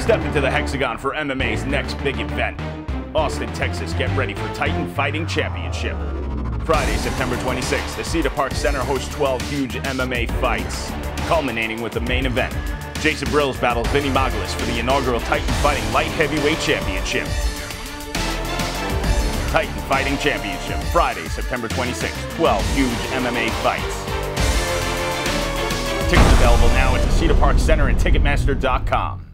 Step into the hexagon for MMA's next big event. Austin, Texas, get ready for Titan Fighting Championship. Friday, September 26th, the Cedar Park Center hosts 12 huge MMA fights, culminating with the main event. Jason Brilz battles Vinny Magalhaes for the inaugural Titan Fighting Light Heavyweight Championship. Titan Fighting Championship, Friday, September 26th, 12 huge MMA fights. Tickets available now at the Cedar Park Center and Ticketmaster.com.